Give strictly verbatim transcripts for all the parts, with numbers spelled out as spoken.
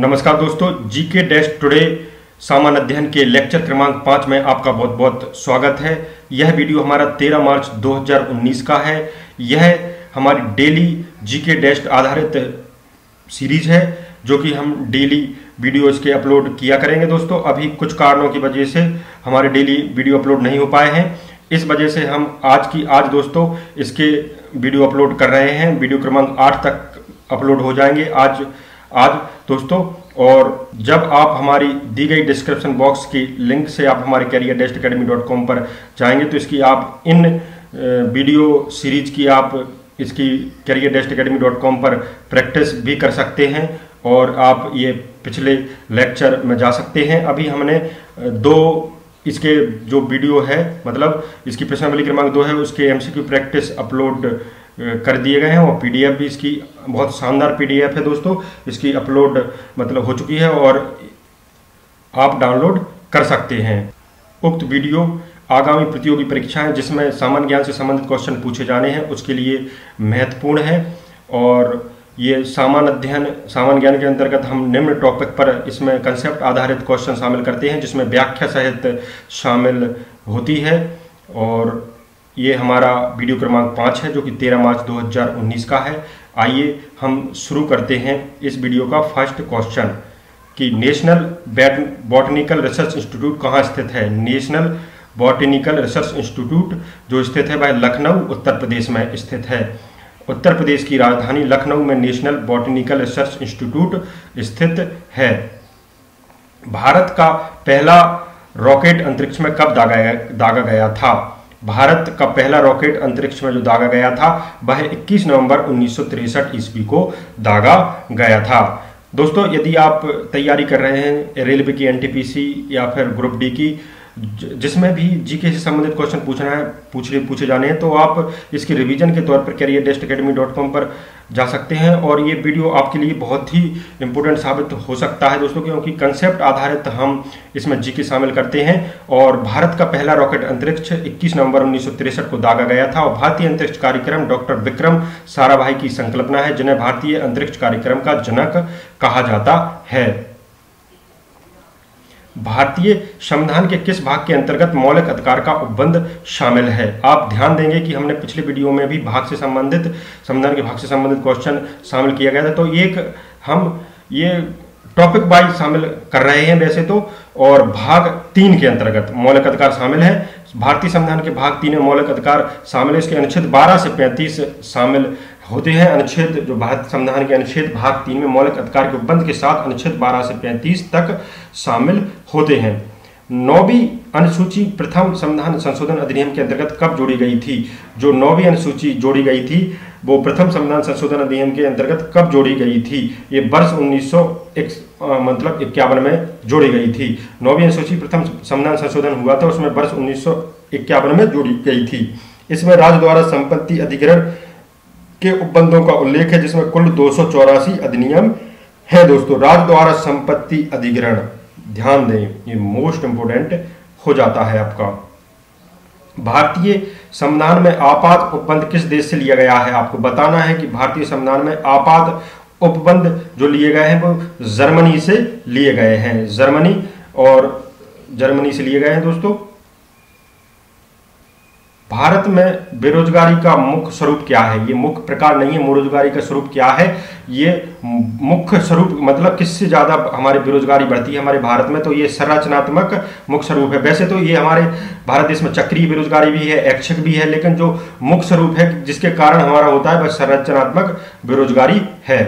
नमस्कार दोस्तों, GK dash today सामान्य अध्ययन के लेक्चर क्रमांक पाँच में आपका बहुत बहुत स्वागत है। यह वीडियो हमारा तेरह मार्च दो हज़ार उन्नीस का है। यह हमारी डेली जीके डैश आधारित सीरीज है जो कि हम डेली वीडियो इसके अपलोड किया करेंगे। दोस्तों अभी कुछ कारणों की वजह से हमारे डेली वीडियो अपलोड नहीं हो पाए हैं, इस वजह से हम आज की आज दोस्तों इसके वीडियो अपलोड कर रहे हैं। वीडियो क्रमांक आठ तक अपलोड हो जाएंगे आज आज दोस्तों। और जब आप हमारी दी गई डिस्क्रिप्शन बॉक्स की लिंक से आप हमारे career dash academy dot com पर जाएंगे तो इसकी आप इन वीडियो सीरीज की आप इसकी career dash academy dot com पर प्रैक्टिस भी कर सकते हैं और आप ये पिछले लेक्चर में जा सकते हैं। अभी हमने दो इसके जो वीडियो है मतलब इसकी प्रश्नावली क्रमांक दो है उसके एमसीक्यू प्रैक्टिस अपलोड कर दिए गए हैं और पीडीएफ भी इसकी बहुत शानदार पीडीएफ है दोस्तों, इसकी अपलोड मतलब हो चुकी है और आप डाउनलोड कर सकते हैं। उक्त वीडियो आगामी प्रतियोगी परीक्षाएं जिसमें सामान्य ज्ञान से संबंधित क्वेश्चन पूछे जाने हैं उसके लिए महत्वपूर्ण है और ये सामान्य अध्ययन सामान्य ज्ञान के अंतर्गत हम निम्न टॉपिक पर इसमें कंसेप्ट आधारित क्वेश्चन शामिल करते हैं जिसमें व्याख्या सहित शामिल होती है। और ये हमारा वीडियो क्रमांक पाँच है जो कि तेरह मार्च दो हज़ार उन्नीस का है। आइए हम शुरू करते हैं इस वीडियो का फर्स्ट क्वेश्चन कि नेशनल बॉटनिकल रिसर्च इंस्टीट्यूट कहाँ स्थित है। नेशनल बॉटनिकल रिसर्च इंस्टीट्यूट जो स्थित है वह लखनऊ उत्तर प्रदेश में स्थित है। उत्तर प्रदेश की राजधानी लखनऊ में नेशनल बॉटनिकल रिसर्च इंस्टीट्यूट स्थित है। भारत का पहला रॉकेट अंतरिक्ष में कब दागा गया, दागा गया था। भारत का पहला रॉकेट अंतरिक्ष में जो दागा गया था वह इक्कीस नवंबर उन्नीस सौ तिरसठ ईस्वी को दागा गया था। दोस्तों यदि आप तैयारी कर रहे हैं रेलवे की एनटीपीसी या फिर ग्रुप डी की जिसमें भी जीके से संबंधित क्वेश्चन पूछना है पूछे पूछे जाने हैं तो आप इसकी रिवीजन के तौर पर career dash academy dot com पर जा सकते हैं और ये वीडियो आपके लिए बहुत ही इम्पोर्टेंट साबित हो सकता है दोस्तों, क्योंकि कंसेप्ट आधारित हम इसमें जीके शामिल करते हैं। और भारत का पहला रॉकेट अंतरिक्ष इक्कीस नवंबर उन्नीस सौ तिरसठ को दागा गया था और भारतीय अंतरिक्ष कार्यक्रम डॉक्टर विक्रम साराभाई की संकल्पना है जिन्हें भारतीय अंतरिक्ष कार्यक्रम का जनक कहा जाता है। भारतीय संविधान के किस भाग के अंतर्गत मौलिक अधिकार का उपबंध शामिल है। आप ध्यान देंगे कि हमने पिछले वीडियो में भी भाग से संबंधित संविधान के भाग से संबंधित क्वेश्चन शामिल किया गया था तो एक हम ये टॉपिक वाइज शामिल कर रहे हैं वैसे तो। और भाग तीन के अंतर्गत मौलिक अधिकार शामिल है। भारतीय संविधान के भाग तीन में मौलिक अधिकार शामिल है, इसके अनुच्छेद बारह से पैंतीस शामिल होते हैं। अनुच्छेद जो भारतीय संविधान के अनुच्छेद भाग तीन में मौलिक अधिकार के उपबंध के साथ अनुच्छेद बारह से पैंतीस तक शामिल होते हैं। नौवीं अनुसूची प्रथम संविधान संशोधन अधिनियम के अंतर्गत कब जोड़ी गई थी। जो नौवीं अनुसूची जोड़ी गई थी वो प्रथम संविधान संशोधन अधिनियम के अंतर्गत कब जोड़ी गई थी। ये वर्ष उन्नीस सौ मतलब इक्यावन में जोड़ी गई थी। नौवीं अनुसूची प्रथम संविधान संशोधन हुआ था उसमें वर्ष उन्नीस सौ इक्यावन में जोड़ी गई थी। इसमें राज्य द्वारा संपत्ति अधिग्रहण के उपबंधों का उल्लेख है जिसमें कुल दो सौ चौरासी अधिनियम है। दोस्तों राज्य द्वारा संपत्ति अधिग्रहण ध्यान दें ये मोस्ट इंपोर्टेंट हो जाता है आपका। भारतीय संविधान में आपात उपबंध किस देश से लिया गया है। आपको बताना है कि भारतीय संविधान में आपात उपबंध जो लिए गए हैं वो जर्मनी से लिए गए हैं। जर्मनी और जर्मनी से लिए गए हैं दोस्तों। भारत में बेरोजगारी का मुख्य स्वरूप क्या है। ये मुख्य प्रकार नहीं है, बेरोजगारी का स्वरूप क्या है। ये मुख्य स्वरूप मतलब किससे ज़्यादा हमारी बेरोजगारी बढ़ती है हमारे भारत में, तो ये संरचनात्मक मुख्य स्वरूप है। वैसे तो ये हमारे भारत देश में चक्रीय बेरोजगारी भी है, ऐच्छिक भी है, लेकिन जो मुख्य स्वरूप है जिसके कारण हमारा होता है वह संरचनात्मक बेरोजगारी है।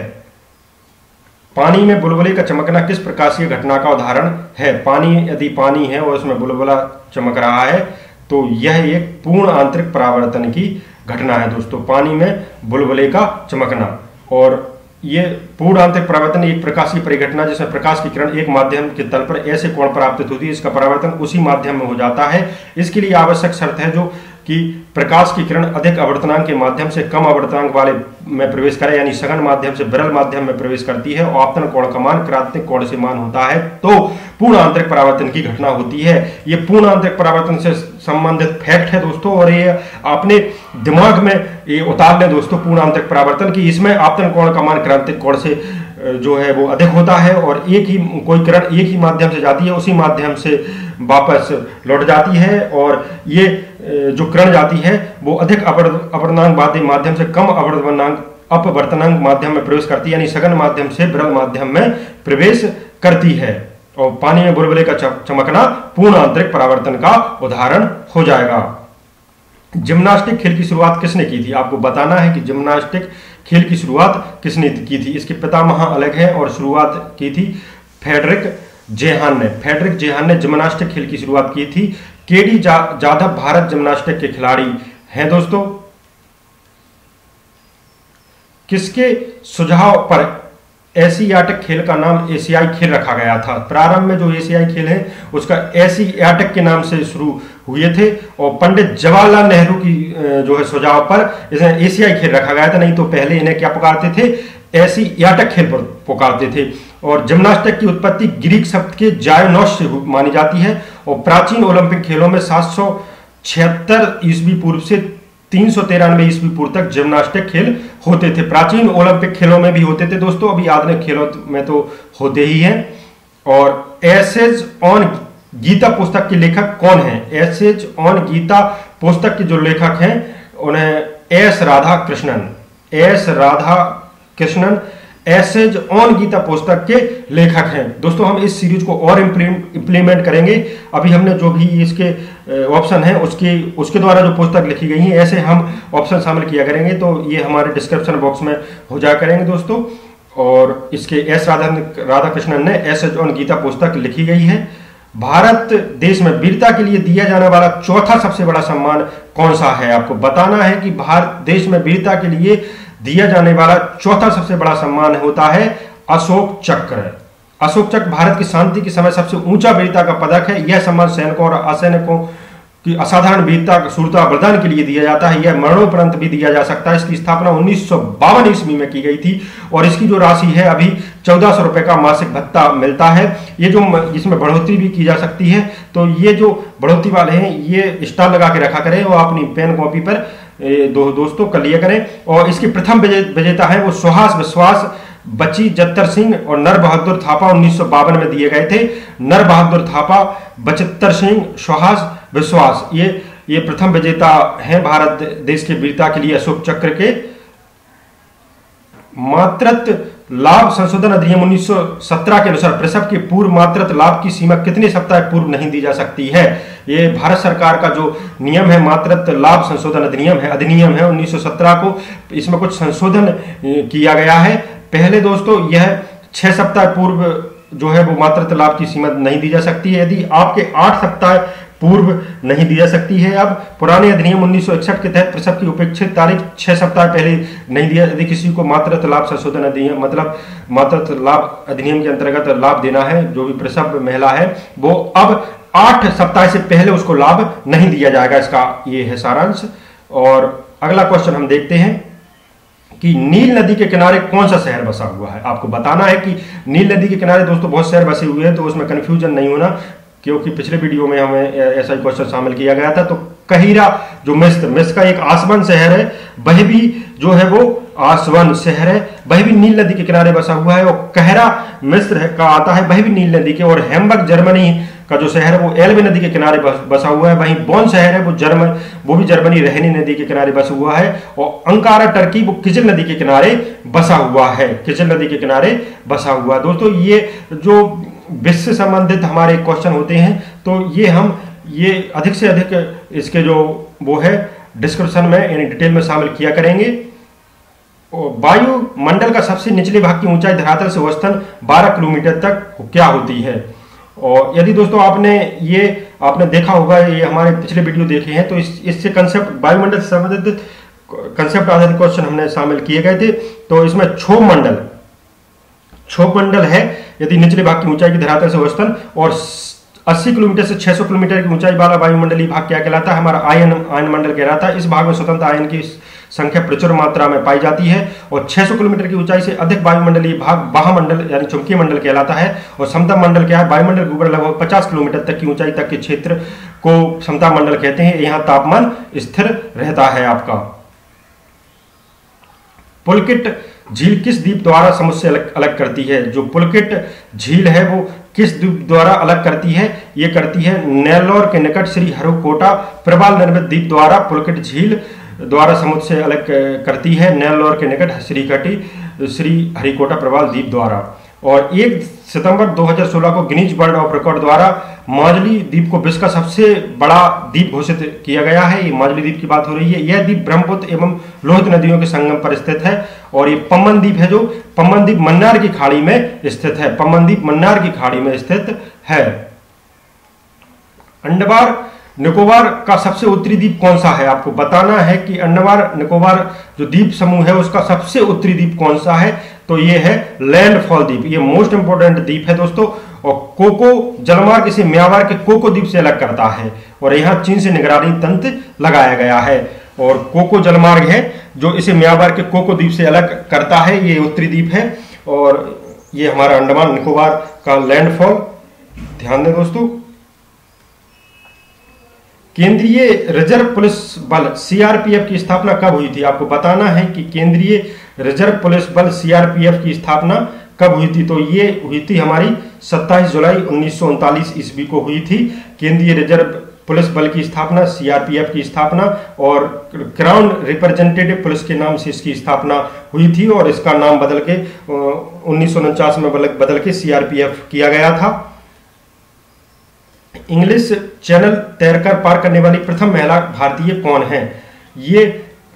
पानी में बुलबुले का चमकना किस प्रकाशीय घटना का उदाहरण है। पानी यदि पानी है और उसमें बुलबुला चमक रहा है तो यह एक पूर्ण आंतरिक परावर्तन की घटना है दोस्तों। पानी में बुलबुले का चमकना और यह पूर्ण आंतरिक परावर्तन एक प्रकाशीय परिघटना जिसमें प्रकाश की किरण एक माध्यम के तल पर ऐसे कोण प्राप्त होती है इसका परावर्तन उसी माध्यम में हो जाता है। इसके लिए आवश्यक शर्त है जो कि प्रकाश की किरण अधिक अवर्तनांक के माध्यम से कम अवर्तनांक वाले में प्रवेश करे यानी सघन माध्यम से विरल माध्यम में प्रवेश करती है और आपतन कोण का मान क्रांतिक कोण से मान होता है तो पूर्ण आंतरिक परावर्तन की घटना होती है। ये पूर्ण आंतरिक परावर्तन से संबंधित फैक्ट है दोस्तों और ये आपने दिमाग में ये उतार लें दोस्तों पूर्ण आंतरिक परावर्तन की। इसमें आपतन कोण का मान क्रांतिक कोण से जो है वो अधिक होता है और एक ही कोई किरण एक ही माध्यम से जाती है, उसी माध्यम से वापस लौट जाती है और ये जो किरण जाती है वो अधिक अपवर्तनांक माध्यम से कम अपवर्तनांक अपवर्तनांक माध्यम में प्रवेश करती है, यानी सघन माध्यम से विरल माध्यम में प्रवेश करती है। और पानी में बुलबुले का चमकना पूर्ण आंतरिक परावर्तन का उदाहरण हो जाएगा। जिम्नास्टिक खेल की शुरुआत किसने की थी? आपको बताना है कि जिम्नास्टिक खेल की शुरुआत किसने की थी। इसके पितामह अलग हैं और शुरुआत की थी फ्रेडरिक जेहान ने। फ्रेडरिक जेहान ने जिम्नास्टिक खेल की शुरुआत की थी। केडी जाधव भारत जिम्नास्टिक के खिलाड़ी हैं। दोस्तों, किसके सुझाव पर एशियाटिक खेल का नाम एशियाई खेल रखा गया था? प्रारंभ में जो एशियाई खेल है उसका एशियाटिक के नाम से शुरू हुए थे और पंडित जवाहरलाल नेहरू की जो है सुझाव पर इसे एशियाई खेल रखा गया था, नहीं तो पहले इन्हें क्या पुकारते थे? एशियाटिक खेल पुकारते थे। और जिम्नास्टिक की उत्पत्ति ग्रीक शब्द के जायनोस से मानी जाती है और प्राचीन ओलंपिक खेलों में सात सौ छिहत्तर ईस्वी पूर्व से तीन सौ तिरानवे ईस्वी पूर्व तक जिम्नास्टिक खेल होते थे। प्राचीन ओलंपिक खेलों में भी होते थे दोस्तों, अभी आधुनिक खेलों में तो होते ही हैं। और एसेज ऑन गीता पुस्तक के लेखक कौन हैं? एसेज ऑन गीता पुस्तक के जो लेखक हैं उन्हें S Radhakrishnan, S Radhakrishnan essays on Gita पुस्तक के लेखक हैं। दोस्तों, हम इस सीरीज को और इम्प्लीमेंट करेंगे। अभी हमने जो भी इसके ऑप्शन हैं उसके उसके द्वारा जो पुस्तक लिखी गई है ऐसे हम ऑप्शन शामिल किया करेंगे, तो ये हमारे डिस्क्रिप्शन बॉक्स में हो जाया करेंगे दोस्तों। और इसके एस राधा राधाकृष्णन ने एसेज ऑन गीता पुस्तक लिखी गई है। भारत देश में वीरता के लिए दिया जाने वाला चौथा सबसे बड़ा सम्मान कौन सा है? आपको बताना है कि भारत देश में वीरता के लिए दिया जाने वाला चौथा सबसे बड़ा सम्मान होता है अशोक चक्र। अशोक चक्र भारत की शांति के समय सबसे ऊंचा वीरता का पदक है। यह सम्मान सैनिकों और असैनिकों की असाधारण वीरता सूरता बलिदान के लिए दिया जाता है। यह मरणोपरांत भी दिया जा सकता है। इसकी स्थापना उन्नीस सौ बावन ईस्वी में की गई थी और इसकी जो राशि है अभी चौदह सौ रुपये का मासिक भत्ता मिलता है। ये जो इसमें बढ़ोतरी भी की जा सकती है, तो ये जो बढ़ोतरी वाले हैं ये स्टार लगा के रखा करें और अपनी पेन कॉपी पर दो दोस्तों कर लिया करें। और इसकी प्रथम विजेता है वो सुहास विश्वास बची जत्तर सिंह और नर बहादुर थापा उन्नीस सौ बावन में दिए गए थे। नर बहादुर थापा, बचत्तर सिंह, सुहास विश्वास, ये ये प्रथम विजेता हैं भारत देश के वीरता के लिए अशोक चक्र के। मातृत्व लाभ संशोधन अधिनियम उन्नीस सौ सत्रह के अनुसार प्रसव के पूर्व मातृत्व लाभ की सीमा कितने सप्ताह पूर्व नहीं दी जा सकती है? ये भारत सरकार का जो नियम है मातृत्व लाभ संशोधन अधिनियम है अधिनियम है उन्नीस सौ सत्रह को, इसमें कुछ संशोधन किया गया है। पहले दोस्तों यह छह सप्ताह पूर्व जो है वो मातृत्व लाभ की सीमा नहीं दी जा सकती है, यदि आपके आठ सप्ताह पूर्व नहीं दी जा सकती है। अब पुराने अधिनियम उन्नीस सौ इकसठ के तहत प्रसव की उपेक्षित तारीख छह सप्ताह पहले नहीं दिया, यदि किसी को मातृत्व लाभ संशोधन अधिनियम मतलब मातृत्व लाभ अधिनियम के अंतर्गत लाभ देना है, जो भी प्रसव महिला है वो अब आठ सप्ताह से पहले उसको लाभ नहीं दिया जाएगा। इसका ये है सारांश। और अगला क्वेश्चन हम देखते हैं कि नील नदी के किनारे कौन सा शहर बसा हुआ है? आपको बताना है कि नील नदी के किनारे दोस्तों बहुत शहर बसे हुए हैं, तो उसमें कंफ्यूजन नहीं होना, क्योंकि पिछले वीडियो में हमें ऐसा ही क्वेश्चन शामिल किया गया था। तो कहीरा जो मिस्र मिस्र का एक आसवन शहर है, वह भी जो है वो आसवन शहर है, वह भी नील नदी के किनारे बसा हुआ है। और कहरा मिस्र का आता है, वह भी नील नदी के। और हैम्बर्ग जर्मनी का जो शहर है वो एल्बे नदी के किनारे बसा हुआ है। वहीं बोन शहर है वो जर्मन वो भी जर्मनी रहने नदी के किनारे बसा हुआ है। और अंकारा टर्की वो किजल नदी के किनारे बसा हुआ है किजल नदी के किनारे बसा हुआ है। दोस्तों, ये जो विश्व संबंधित हमारे क्वेश्चन होते हैं तो ये हम ये अधिक से अधिक इसके जो वो है डिस्क्रिप्शन में यानी डिटेल में शामिल किया करेंगे। वायुमंडल का सबसे निचले भाग की ऊंचाई धरातल से औसतन बारह किलोमीटर तक क्या होती है? और यदि दोस्तों आपने ये आपने देखा होगा, ये हमारे पिछले वीडियो देखे हैं, तो इस इससे कंसेप्ट वायुमंडल से संबंधित कंसेप्ट आधारित क्वेश्चन हमने शामिल किए गए थे। तो इसमें क्षोभ मंडल क्षोभ मंडल है, यदि निचले भाग की ऊंचाई की धरातल से औसतन और अस्सी किलोमीटर से छह सौ किलोमीटर की ऊंचाई वाला वायुमंडलीय भाग क्या कहलाता है? हमारा आयन आयन मंडल कहलाता है। इस भाग में स्वतंत्र आयन की संख्या प्रचुर मात्रा में पाई जाती है। और छह सौ किलोमीटर की ऊंचाई से अधिक वायुमंडलीय भाग बाहमंडल यानी चुंबकीय मंडल कहलाता है। और समता मंडल क्या है? वायुमंडल के ऊपर लगभग पचास किलोमीटर तक की ऊंचाई तक के क्षेत्र को समता मंडल कहते हैं। यहाँ तापमान स्थिर रहता है। आपका पुलकित झील किस द्वीप द्वारा समुद्र से अलग, अलग करती है? जो पुलकित झील है वो किस द्वीप द्वारा अलग करती है? ये करती है नेल्लोर के निकट श्री हरिकोटा प्रवाल निर्मित द्वीप द्वारा पुलकित झील द्वारा समुद्र से अलग करती है नेल्लोर के निकट श्री कटी श्री हरिकोटा प्रवाल द्वीप द्वारा। और एक सितंबर दो हज़ार सोलह को गिनीज वर्ल्ड ऑफ रिकॉर्ड द्वारा माजुली द्वीप को विश्व का सबसे बड़ा द्वीप घोषित किया गया है। ये माजुली द्वीप की बात हो रही है। यह द्वीप ब्रह्मपुत्र एवं लोहित नदियों के संगम पर स्थित है। और ये पम्बन द्वीप है, जो पम्बन द्वीप मन्नार की खाड़ी में स्थित है। पम्बन द्वीप मन्नार की खाड़ी में स्थित है। अंडमान निकोबार का सबसे उत्तरी द्वीप कौन सा है? आपको बताना है कि अंडमान निकोबार जो द्वीप समूह है उसका सबसे उत्तरी द्वीप कौन सा है? तो ये है लैंडफॉल द्वीप। ये मोस्ट इंपोर्टेंट द्वीप है दोस्तों। और कोको जलमार्ग इसे म्यांमार के कोको द्वीप से अलग करता है। और यहाँ चीन से निगरानी तंत्र लगाया गया है। और कोको जलमार्ग है जो इसे म्यांमार के कोको द्वीप से अलग करता है। ये उत्तरी द्वीप है। और ये हमारा अंडमान निकोबार का लैंडफॉल। ध्यान दें दोस्तों, केंद्रीय रिजर्व पुलिस बल सीआरपीएफ की स्थापना कब हुई थी? आपको बताना है कि केंद्रीय रिजर्व पुलिस बल सीआरपीएफ की स्थापना कब हुई थी? तो ये हुई थी हमारी सत्ताईस जुलाई उन्नीस सौ उनतालीस ईस्वी को हुई थी केंद्रीय रिजर्व पुलिस बल की स्थापना, सीआरपीएफ की स्थापना। और क्राउन रिप्रेजेंटेटिव पुलिस के नाम से इसकी स्थापना हुई थी। और इसका नाम बदल के उन्नीस सौ उनचास में बदल के सीआरपीएफ किया गया था। इंग्लिश चैनल तैरकर पार करने वाली प्रथम महिला भारतीय कौन है? ये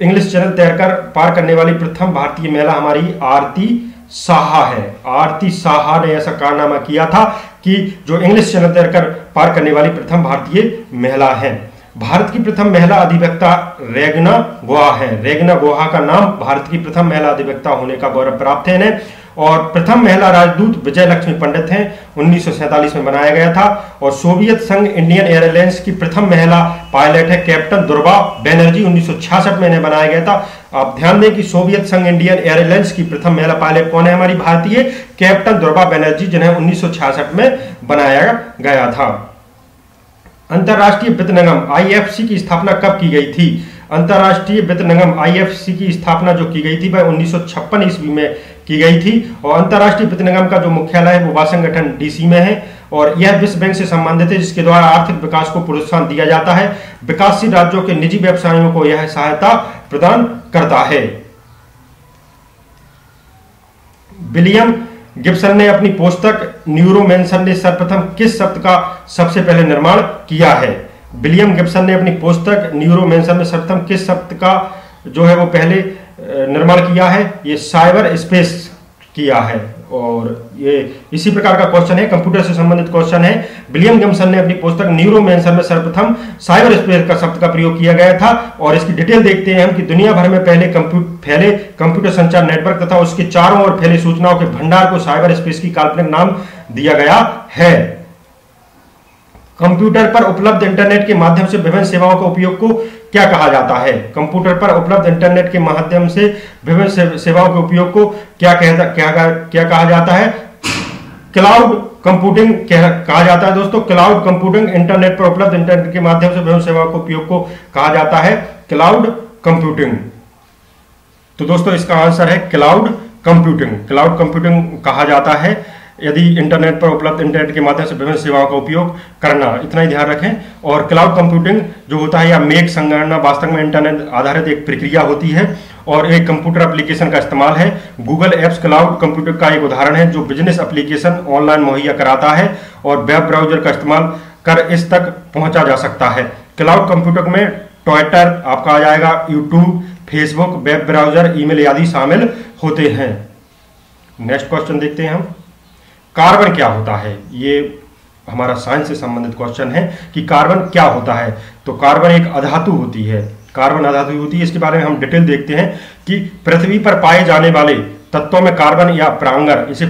इंग्लिश चैनल तैरकर पार करने वाली प्रथम भारतीय महिला हमारी आरती साहा है। आरती साहा ने ऐसा कारनामा किया था कि जो इंग्लिश चैनल तैरकर पार करने वाली प्रथम भारतीय महिला है। भारत की प्रथम महिला अधिवक्ता रेगिना गुहा है। रेगिना गुहा का नाम भारत की प्रथम महिला अधिवक्ता होने का गौरव प्राप्त है इन्हें। और प्रथम महिला राजदूत विजय लक्ष्मी पंडित हैं, उन्नीस सौ सैंतालीस में बनाया गया था। और सोवियत संघ इंडियन एयरलाइंस की प्रथम महिला पायलट है कैप्टन दुर्गा बैनर्जी, उन्नीस सौ छियासठ में इन्हें बनाया गया था। आप ध्यान दें कि सोवियत संघ इंडियन एयरलाइंस की प्रथम महिला पायलट कौन है? हमारी भारतीय कैप्टन दुर्गा बैनर्जी, जिन्हें उन्नीस सौ छियासठ में बनाया गया था। अंतर्राष्ट्रीय वित्त निगम आईएफसी की स्थापना कब की गई थी? अंतर्राष्ट्रीय वित्त निगम आईएफसी की स्थापना जो की गई थी वह उन्नीस सौ छप्पन ईस्वी में की गई थी। और अंतर्राष्ट्रीय वित्त निगम का जो मुख्यालय है वो वाशिंगटन डीसी में है। और यह विश्व बैंक से संबंधित है, जिसके द्वारा आर्थिक विकास को प्रोत्साहन दिया जाता है। विकासशील राज्यों के निजी व्यवसायों को यह सहायता प्रदान करता है। विलियम गिब्सन ने अपनी पुस्तक न्यूरोमैंसर ने सर्वप्रथम किस शब्द का सबसे पहले निर्माण किया है? विलियम गिब्सन ने अपनी पुस्तक न्यूरोमैंसर में सर्वप्रथम किस शब्द का जो है वो पहले निर्माण किया है? ये साइबर स्पेस किया है। और ये इसी प्रकार का क्वेश्चन है, कंप्यूटर से संबंधित क्वेश्चन है। विलियम गिब्सन ने अपनी पुस्तक न्यूरोमैंसर में सर्वप्रथम साइबर स्पेस का शब्द का प्रयोग किया गया था। और इसकी डिटेल देखते हैं हम कि दुनिया भर में पहले फैले कंप्यूटर संचार नेटवर्क तथा उसके चारों ओर फैले सूचनाओं के भंडार को साइबर स्पेस की काल्पनिक नाम दिया गया है। कंप्यूटर पर उपलब्ध इंटरनेट के माध्यम से विभिन्न सेवाओं के उपयोग को क्या कहा जाता है? कंप्यूटर पर उपलब्ध इंटरनेट के माध्यम से विभिन्न सेवाओं के उपयोग को क्या कह, क्या क्या कहा जाता है? क्लाउड कंप्यूटिंग कहा जाता है दोस्तों। क्लाउड कंप्यूटिंग इंटरनेट पर उपलब्ध इंटरनेट के माध्यम से विभिन्न सेवाओं के उपयोग को कहा जाता है क्लाउड कंप्यूटिंग। तो दोस्तों इसका आंसर है क्लाउड कंप्यूटिंग। क्लाउड कंप्यूटिंग कहा जाता है यदि इंटरनेट पर उपलब्ध इंटरनेट के माध्यम से विभिन्न सेवाओं का उपयोग करना, इतना ही ध्यान रखें। और क्लाउड कंप्यूटिंग जो होता है या मेघ संगणना वास्तव में इंटरनेट आधारित एक प्रक्रिया होती है और एक कंप्यूटर एप्लीकेशन का इस्तेमाल है। गूगल एप्स क्लाउड कंप्यूटिंग का एक उदाहरण है जो बिजनेस एप्लीकेशन ऑनलाइन मुहैया कराता है और वेब ब्राउजर का इस्तेमाल कर इस तक पहुँचा जा सकता है। क्लाउड कंप्यूटिंग में ट्विटर आपका आ जाएगा, YouTube, Facebook, web browser, email आदि शामिल होते हैं। नेक्स्ट क्वेश्चन देखते हैं हम, कार्बन क्या होता है? ये हमारा साइंस से संबंधित क्वेश्चन है कि कार्बन क्या होता है। तो कार्बन एक अधातु होती है। कार्बन अधातु होती है, इसके बारे में हम डिटेल देखते हैं कि पृथ्वी पर पाए जाने वाले तत्वों में कार्बन या प्रांगर, इसे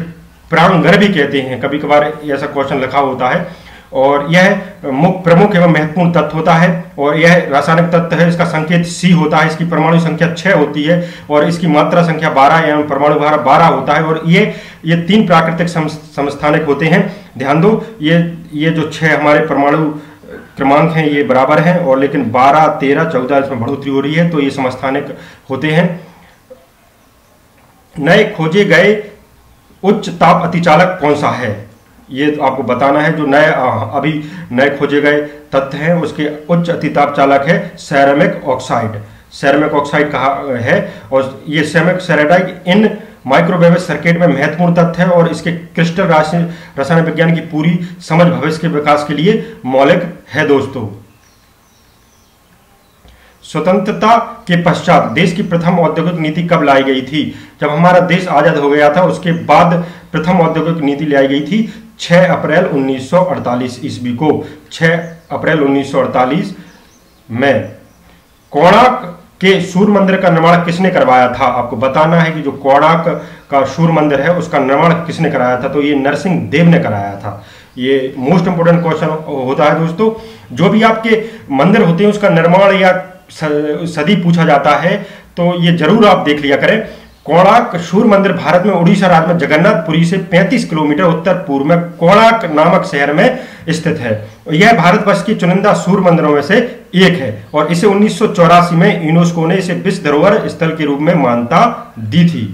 प्रांगर भी कहते हैं, कभी कभार ऐसा क्वेश्चन लिखा होता है। और यह प्रमुख एवं महत्वपूर्ण तत्व होता है और यह रासायनिक तत्व है। इसका संकेत सी होता है। इसकी परमाणु संख्या छह होती है और इसकी मात्रा संख्या बारह एवं परमाणु भार बारह होता है। और ये ये तीन प्राकृतिक समस्थानिक होते हैं। ध्यान दो, ये ये जो छह हमारे परमाणु क्रमांक हैं ये बराबर हैं और लेकिन बारह तेरह चौदह इसमें बढ़ोतरी हो रही है, तो ये समस्थानिक होते हैं। नए खोजे गए उच्च ताप अतिचालक कौन सा है, ये तो आपको बताना है। जो नए अभी नए खोजे गए तत्व हैं उसके उच्च अतिताप चालक है सेरेमिक ऑक्साइड, सेरेमिक ऑक्साइड कहा है। और ये सेरेमिक ऑक्साइड इन माइक्रोवेव सर्किट में महत्वपूर्ण तत्व है और इसके क्रिस्टल रासायन रसायन विज्ञान की पूरी समझ भविष्य के विकास के लिए मौलिक है। दोस्तों, स्वतंत्रता के पश्चात देश की प्रथम औद्योगिक नीति कब लाई गई थी? जब हमारा देश आजाद हो गया था उसके बाद प्रथम औद्योगिक नीति लाई गई थी छह अप्रैल उन्नीस सौ अड़तालीस ईस्वी को। छह अप्रैल उन्नीस सौ अड़तालीस में कोणार्क के सूर्य मंदिर का निर्माण किसने करवाया था? आपको बताना है कि जो कोणार्क का सूर्य मंदिर है उसका निर्माण किसने कराया था, तो ये नरसिंह देव ने कराया था। ये मोस्ट इंपोर्टेंट क्वेश्चन होता है दोस्तों। जो भी आपके मंदिर होते हैं उसका निर्माण या सदी पूछा जाता है, तो ये जरूर आप देख लिया करें। कोणार्क सूर्य मंदिर भारत में उड़ीसा राज्य में जगन्नाथपुरी से पैंतीस किलोमीटर उत्तर पूर्व में कोणार्क नामक शहर में स्थित है। यह भारतवर्ष की चुनिंदा सूर्य मंदिरों में से एक है और इसे उन्नीस सौ चौरासी में यूनेस्को ने इसे विश्व धरोहर स्थल के रूप में मान्यता दी थी।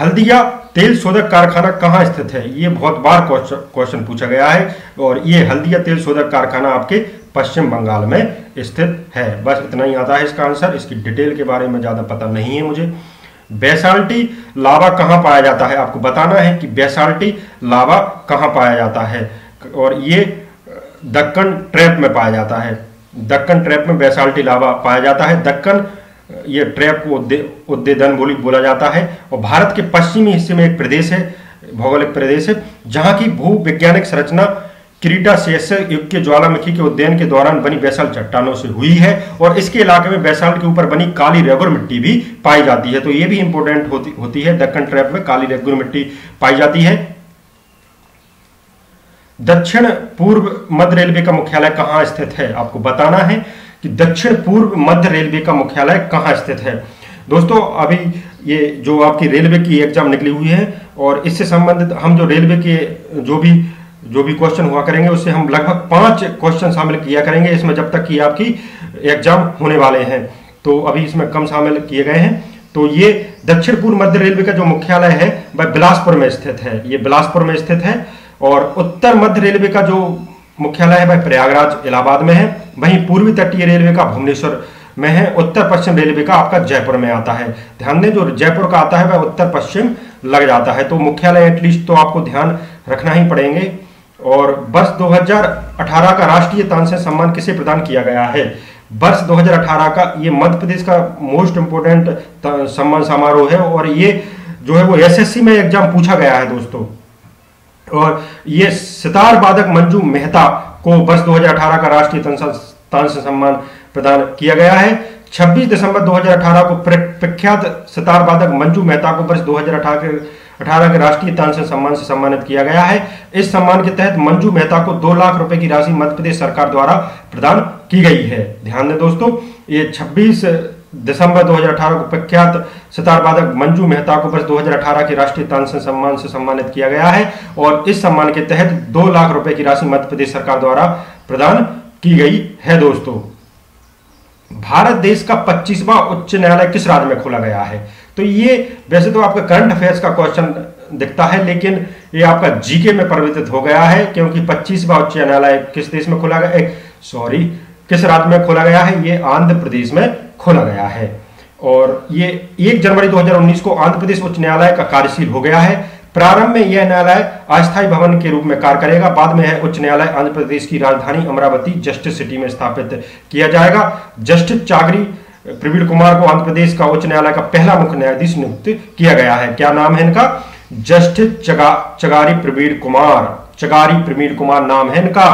हल्दिया तेल शोधक कारखाना कहाँ स्थित है? ये बहुत बार क्वेश्चन पूछा गया है और ये हल्दिया तेल शोधक कारखाना आपके पश्चिम बंगाल में स्थित है। बस इतना ही आता है इसका आंसर, इसकी डिटेल के बारे में ज़्यादा पता नहीं है मुझे। बेसाल्टी लावा कहाँ पाया जाता है? आपको बताना है कि बेसाल्टी लावा कहाँ पाया जाता है, और ये दक्कन ट्रैप में पाया जाता है। दक्कन ट्रैप में बेसाल्टी लावा पाया जाता है। दक्कन ये ट्रैप को उद्देदन बोली बोला जाता है और भारत के पश्चिमी हिस्से में एक प्रदेश है, भौगोलिक प्रदेश है, जहाँ की भू वैज्ञानिक संरचना क्रीटाशेष युग के ज्वालामुखी के उद्देयन के दौरान बनी बेसाल्ट चट्टानों से हुई है और इसके इलाके में बेसाल्ट के ऊपर बनी काली रेगुर मिट्टी भी पाई जाती है। तो ये भी इंपोर्टेंट होती होती है, दक्कन ट्रैप में काली रेगुर मिट्टी पाई जाती है। दक्षिण पूर्व मध्य रेलवे का मुख्यालय कहाँ स्थित है? आपको बताना है कि दक्षिण पूर्व मध्य रेलवे का मुख्यालय कहाँ स्थित है। दोस्तों, अभी ये जो आपकी रेलवे की एग्जाम निकली हुई है और इससे संबंधित हम जो रेलवे के जो भी जो भी क्वेश्चन हुआ करेंगे उससे हम लगभग पांच क्वेश्चन शामिल किया करेंगे इसमें, जब तक कि आपकी एग्जाम होने वाले हैं। तो अभी इसमें कम शामिल किए गए हैं। तो ये दक्षिण पूर्व मध्य रेलवे का जो मुख्यालय है वह बिलासपुर में स्थित है, ये बिलासपुर में स्थित है। और उत्तर मध्य रेलवे का जो मुख्यालय है वह प्रयागराज इलाहाबाद में है। वहीं पूर्वी तटीय रेलवे का भुवनेश्वर में है। उत्तर पश्चिम रेलवे का आपका जयपुर में आता है। ध्यान दें, जो जयपुर का आता है वह उत्तर पश्चिम लग जाता है। तो मुख्यालय एटलीस्ट तो आपको ध्यान रखना ही पड़ेंगे। और वर्ष दो हज़ार अठारह का राष्ट्रीय तानसेन सम्मान किसे प्रदान किया गया है? वर्ष दो हज़ार अठारह का ये मध्य प्रदेश का मोस्ट इंपोर्टेंट सम्मान समारोह है और ये जो है वो एसएससी में एग्जाम पूछा गया है दोस्तों। और ये सितार वादक मंजू मेहता को वर्ष दो हज़ार अठारह का राष्ट्रीय तानसेन सम्मान प्रदान किया गया है। छब्बीस दिसंबर दो हज़ार अठारह को प्रख्यात सितार वादक मंजू मेहता को वर्ष दो हज़ार अठारह के अठारह के राष्ट्रीय तानसेन सम्मान से सम्मानित किया गया है। इस सम्मान के तहत मंजू मेहता को दो लाख रुपए की राशि मध्य प्रदेश सरकार द्वारा प्रदान की गई है। ध्यान दें दोस्तों, ये छब्बीस दिसंबर दो हज़ार अठारह को प्रख्यात सितार वादक मंजू मेहता को वर्ष दो हज़ार अठारह के राष्ट्रीय तानसेन सम्मान से सम्मानित किया गया है और इस सम्मान के तहत दो लाख रुपए की राशि मध्य प्रदेश सरकार द्वारा प्रदान की गई है। दोस्तों, भारत देश का पच्चीसवां उच्च न्यायालय किस राज्य में खोला गया है? तो ये वैसे तो आपका करंट अफेयर्स का क्वेश्चन दिखता है, लेकिन ये आपका जीके में परिवर्तित हो गया है क्योंकि पच्चीसवां उच्च न्यायालय किस देश में खोला गया, सॉरी किस राज्य में खोला गया है, ये आंध्र प्रदेश में खोला गया है। और ये एक जनवरी दो हज़ार उन्नीस को आंध्र प्रदेश उच्च न्यायालय का कार्यशील हो गया है। प्रारंभ में यह न्यायालय अस्थायी भवन के रूप में कार्य करेगा, बाद में यह उच्च न्यायालय आंध्र प्रदेश की राजधानी अमरावती जस्टिस सिटी में स्थापित किया जाएगा। जस्टिस चागरी प्रवीण कुमार को आंध्र प्रदेश का उच्च न्यायालय का पहला मुख्य न्यायाधीश नियुक्त किया गया है। क्या नाम है इनका? जस्टिस चगा चगारी प्रवीण कुमार, चगारी प्रवीण कुमार नाम है इनका,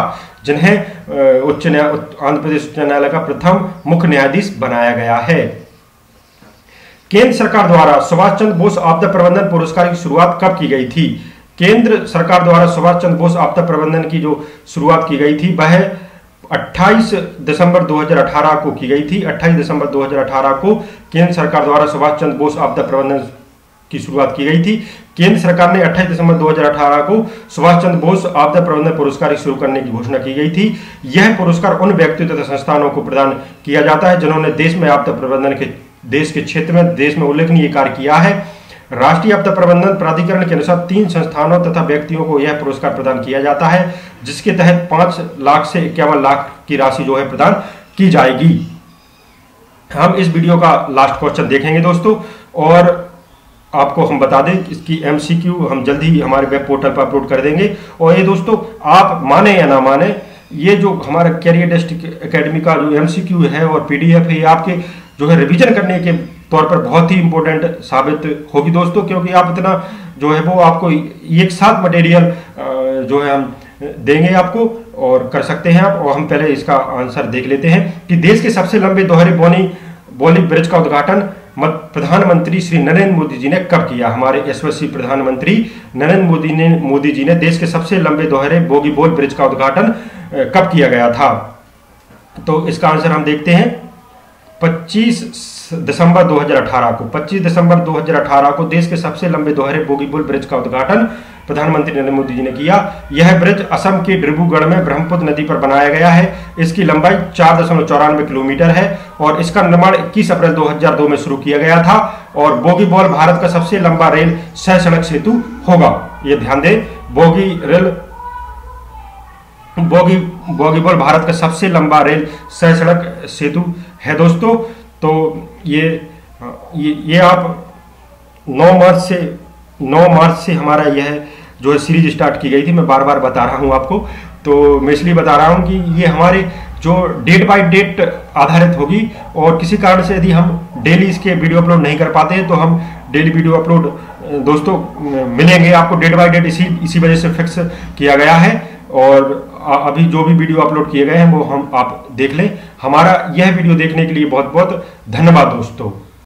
जिन्हें उच्च आंध्र प्रदेश उच्च न्यायालय का प्रथम मुख्य न्यायाधीश बनाया गया है। केंद्र सरकार द्वारा सुभाष चंद्र बोस आपदा प्रबंधन पुरस्कार की शुरुआत कब की गई थी? केंद्र सरकार द्वारा सुभाष चंद्र बोस आपदा प्रबंधन की जो शुरुआत की गई थी वह अट्ठाईस दिसंबर दो हज़ार अठारह को की गई थी। अट्ठाईस दिसंबर दो हज़ार अठारह को केंद्र सरकार द्वारा सुभाष चंद्र बोस आपदा प्रबंधन की शुरुआत की गई थी। केंद्र सरकार ने अट्ठाईस दिसंबर दो हज़ार अठारह को सुभाष चंद्र बोस आपदा प्रबंधन पुरस्कार शुरू करने की घोषणा की गई थी। यह पुरस्कार उन व्यक्तियों तथा संस्थानों को प्रदान किया जाता है जिन्होंने देश में आपदा प्रबंधन के देश के क्षेत्र में देश में उल्लेखनीय कार्य किया है। राष्ट्रीय आपदा प्रबंधन प्राधिकरण के अनुसार तीन संस्थानों तथा व्यक्तियों को यह पुरस्कार प्रदान किया जाता है, जिसके तहत पांच लाख से इक्यावन लाख की राशि जो है प्रदान की जाएगी। हम इस वीडियो का लास्ट क्वेश्चन देखेंगे दोस्तों, और आपको हम बता दें इसकी एमसीक्यू हम जल्द ही हमारे वेब पोर्टल पर अपलोड कर देंगे। और ये दोस्तों आप माने या ना माने, ये जो हमारा कैरियर डेस्ट एकेडमी का जो एमसीक्यू है और पीडीएफ है, आपके जो है रिवीजन करने के तौर पर बहुत ही इम्पोर्टेंट साबित होगी दोस्तों, क्योंकि आप इतना जो है वो आपको एक साथ मटेरियल जो है हम देंगे आपको और कर सकते हैं आप। और हम पहले इसका आंसर देख लेते हैं कि देश के सबसे लंबे दोहरे बोनी बोली ब्रिज का उद्घाटन प्रधानमंत्री श्री नरेंद्र मोदी जी ने कब किया? हमारे यशस्वी प्रधानमंत्री नरेंद्र मोदी ने मोदी जी ने देश के सबसे लंबे दोहरे बोगीबोल ब्रिज का उद्घाटन कब किया गया था? तो इसका आंसर हम देखते हैं पच्चीस दिसंबर दो हज़ार अठारह को। पच्चीस दिसंबर दो हज़ार अठारह को देश के सबसे लंबे दोहरे बोगीबोल ब्रिज का उद्घाटन प्रधानमंत्री नरेंद्र मोदी जी ने किया। यह ब्रिज असम के डिब्रूगढ़ में ब्रह्मपुत्र नदी पर बनाया गया है। इसकी लंबाई चार दशमलव चौरानवे किलोमीटर है और इसका निर्माण इक्कीस अप्रैल दो हज़ार दो में शुरू किया गया था। और बोगीबोल भारत का सबसे लंबा रेल सह सड़क सेतु होगा। ये ध्यान दें, bogie rail bogie Bogibeel Bharat का सबसे लंबा रेल सह सड़क सेतु है दोस्तों। तो ये ये, ये आप नौ मार्च से नौ मार्च से हमारा यह जो है सीरीज स्टार्ट की गई थी। मैं बार बार बता रहा हूँ आपको, तो मैं इसलिए बता रहा हूँ कि ये हमारे जो डेट बाय डेट आधारित होगी, और किसी कारण से यदि हम डेली इसके वीडियो अपलोड नहीं कर पाते तो हम डेली वीडियो अपलोड दोस्तों मिलेंगे आपको डेट बाय डेट, इसी इसी वजह से फिक्स किया गया है। और अभी जो भी वीडियो अपलोड किए गए हैं वो हम आप देख लें। हमारा यह वीडियो देखने के लिए बहुत बहुत धन्यवाद दोस्तों।